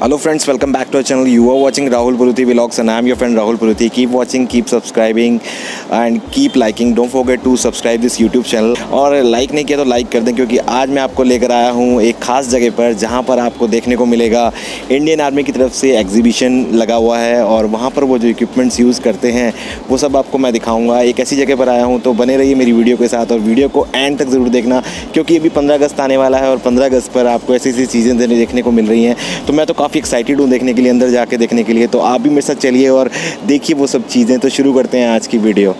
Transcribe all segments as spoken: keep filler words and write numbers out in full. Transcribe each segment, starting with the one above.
Hello friends, welcome back to our channel. You are watching Rahul Puruthi Vlogs and I am your friend Rahul Puruthi. Keep watching, keep subscribing and keep liking. Don't forget to subscribe this YouTube channel. और like नहीं किया तो like कर दें क्योंकि आज मैं आपको लेकर आया हूँ एक खास जगह पर जहाँ पर आपको देखने को मिलेगा इंडियन आर्मी की तरफ से एग्जीबिशन लगा हुआ है और वहाँ पर वो जो इक्विपमेंट्स यूज़ करते हैं वो सब आपको मैं दिखाऊँगा। एक ऐसी जगह पर आया हूँ तो बने रहिए मेरी वीडियो के साथ और वीडियो को एंड तक ज़रूर देखना क्योंकि अभी पंद्रह अगस्त आने वाला है और पंद्रह अगस्त पर आपको ऐसी ऐसी चीज़ें देखने को मिल रही हैं तो मैं तो काफ़ी एक्साइटेड हूँ देखने के लिए, अंदर जाके देखने के लिए। तो आप भी मेरे साथ चलिए और देखिए वो सब चीज़ें। तो शुरू करते हैं आज की वीडियो।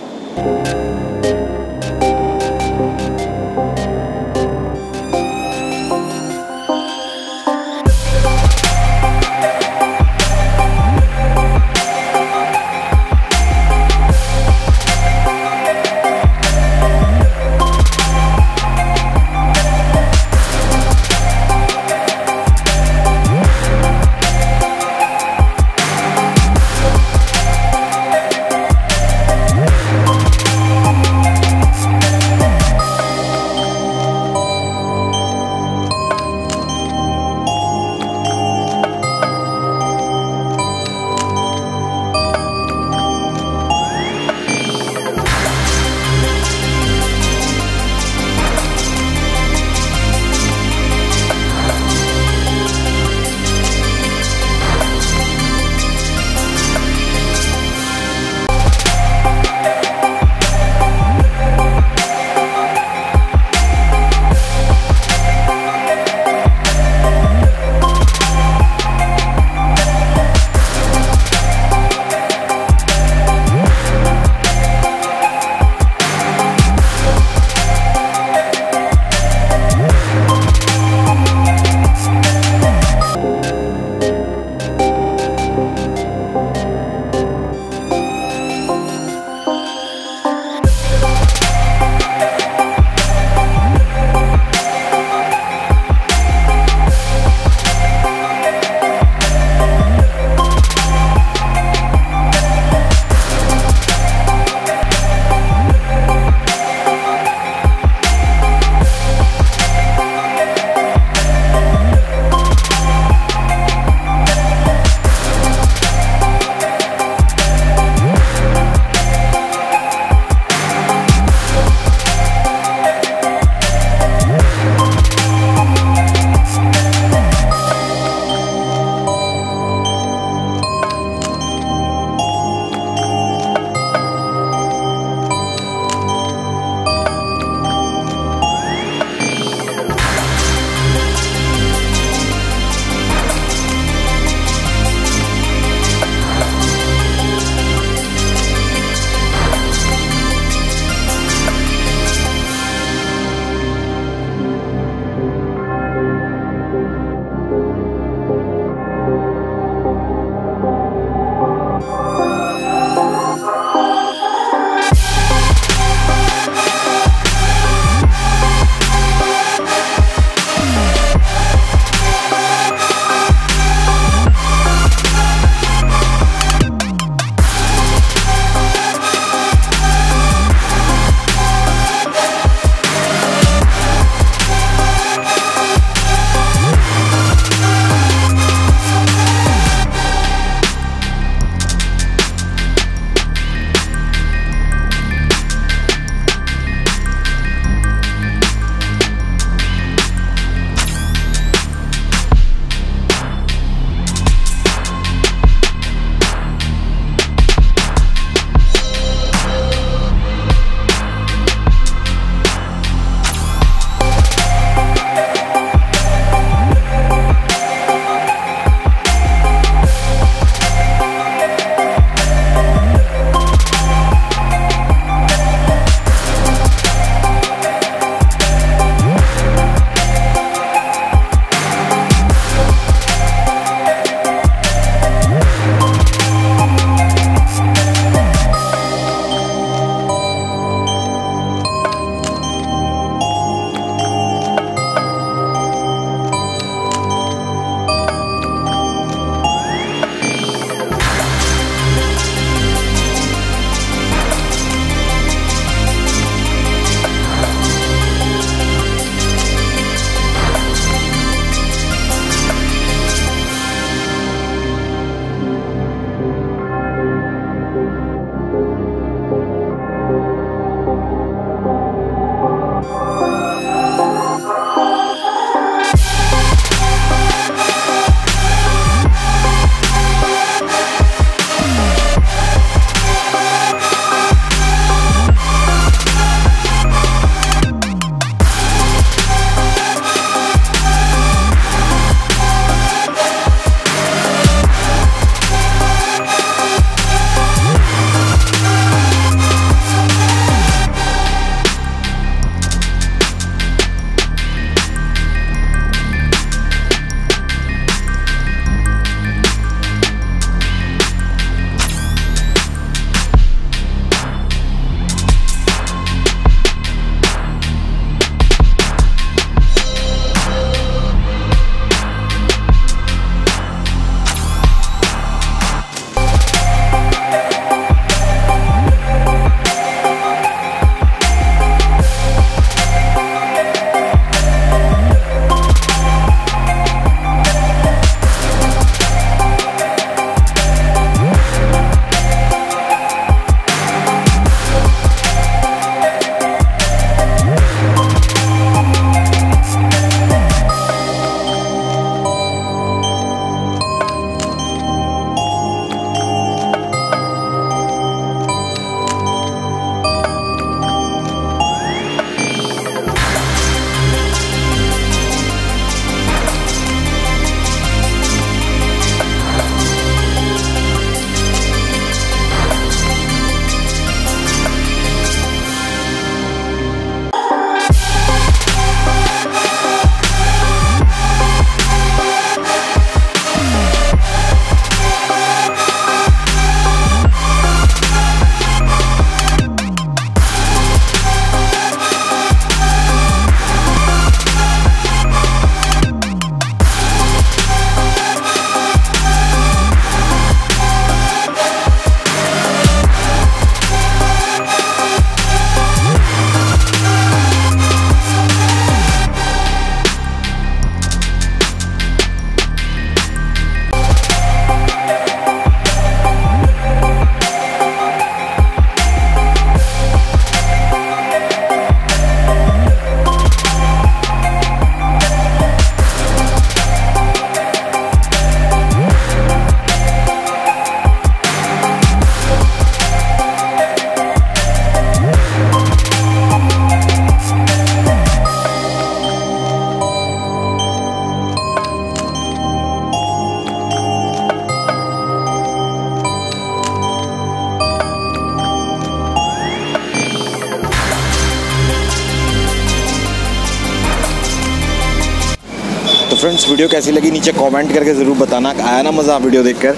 फ्रेंड्स वीडियो कैसी लगी नीचे कमेंट करके ज़रूर बताना। आया ना मज़ा वीडियो देखकर।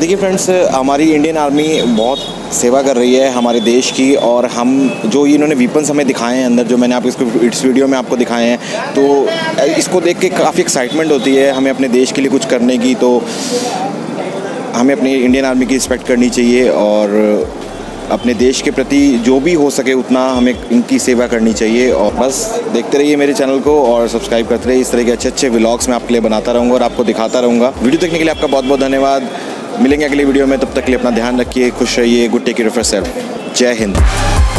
देखिए फ्रेंड्स, हमारी इंडियन आर्मी बहुत सेवा कर रही है हमारे देश की, और हम जो इन्होंने वीपन्स हमें दिखाए हैं अंदर, जो मैंने आप इसको इस वीडियो में आपको दिखाए हैं, तो इसको देख के काफ़ी एक्साइटमेंट होती है हमें अपने देश के लिए कुछ करने की। तो हमें अपनी इंडियन आर्मी की रिस्पेक्ट करनी चाहिए और अपने देश के प्रति जो भी हो सके उतना हमें इनकी सेवा करनी चाहिए। और बस देखते रहिए मेरे चैनल को और सब्सक्राइब करते रहिए। इस तरह के अच्छे अच्छे व्लॉग्स मैं आपके लिए बनाता रहूँगा और आपको दिखाता रहूँगा। वीडियो देखने के लिए आपका बहुत बहुत धन्यवाद। मिलेंगे अगली वीडियो में, तब तक के लिए अपना ध्यान रखिए, खुश रहिए, good take care of yourself. जय हिंद।